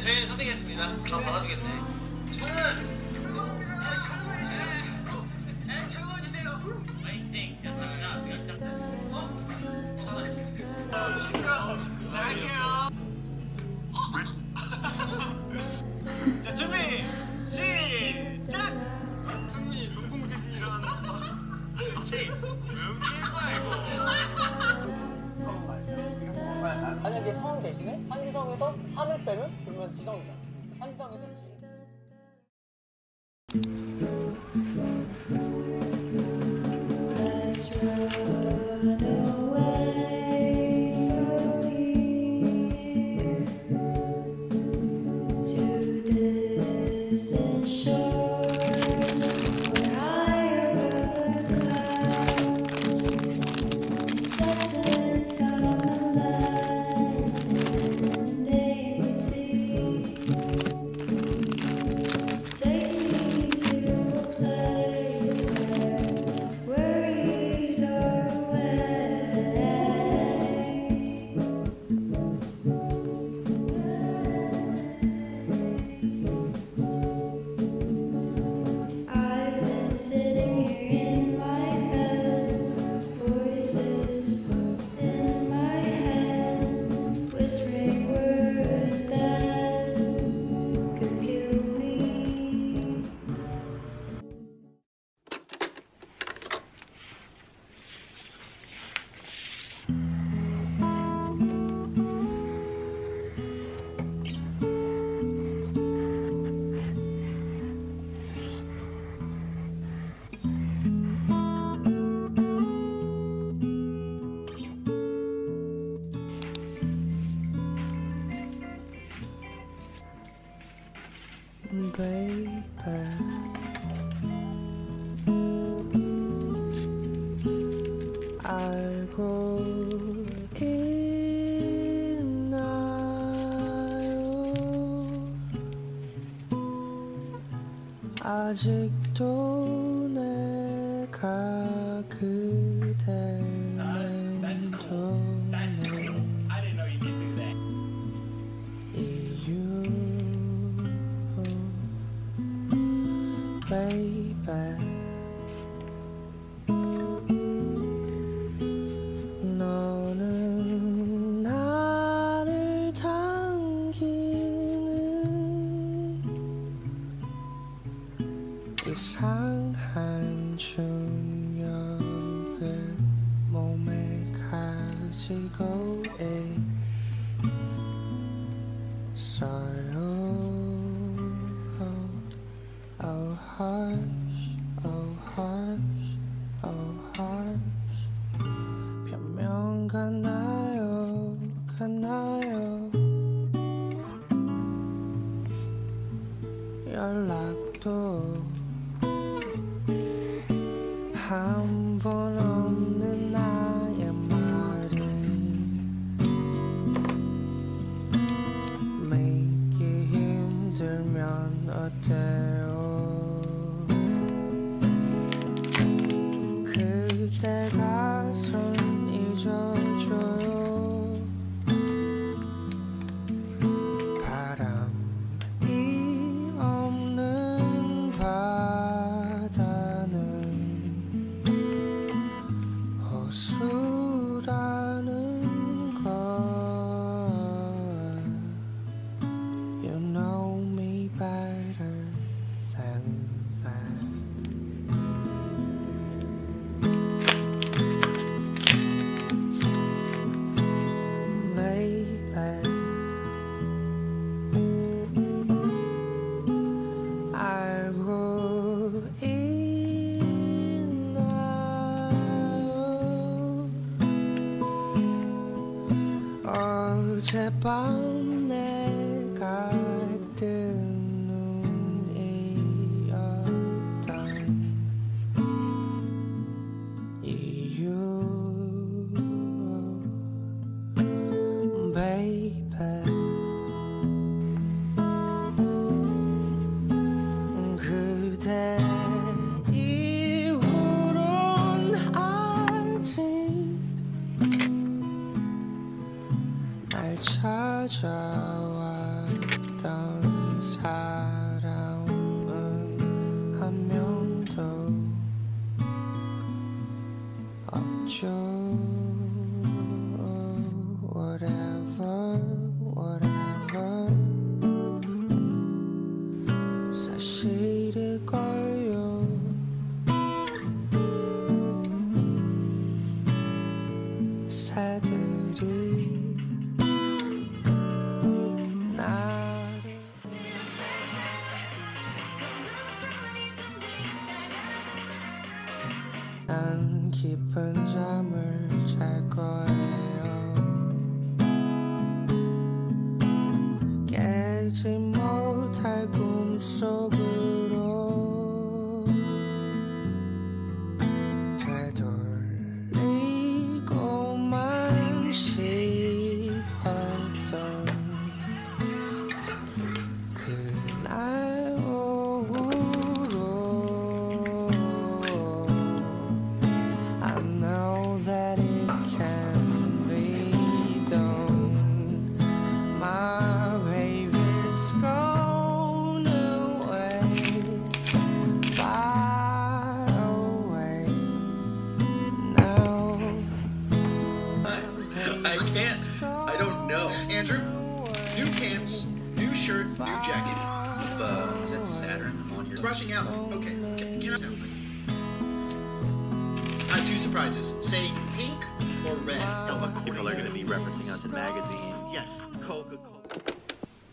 저희는 선택했습니다. 다 받아주겠네. 저는 자, 준비 시작! 승민이 눈 공세진이 일어나는 거 오케이! 이거 만약에 서울 대신에 한지성에서 하늘 빼면 그러면 지성이다. 한지성에서 알고 있나요? 아직도 내가 그댈 맴도네. 이유 baby 이상한 중력을 몸에 가지고 있어요. Oh harsh, oh harsh, oh harsh. 변명 같나요, 같나요? 연락도 한 번 없는 나의 말을 믿기 힘들면 어때요? 그대가 손 잊어줘요. 바람이 없는 바다는 수라는 걸. You know me better than that, baby. 알고 어젯밤 내가 뜬 눈이었던 이유 baby 그대 이후로 찾아왔던 사람은 한 명도 없죠. Whatever 사실일걸요. 새들이 난 깊은 잠을 잘 거예요. 깨지 못할 꿈속으로 되돌리고만 싶었던 그날 오후로 I know that it can be done. My baby's gone away, far away now. I can't. I don't know. Andrew, new pants, new shirt, new jacket. Is that Saturn on your rushing out? Okay. I have two surprises. Say pink or red. Coca-Cola are going to be referencing us in magazines. Yes, Coca-Cola.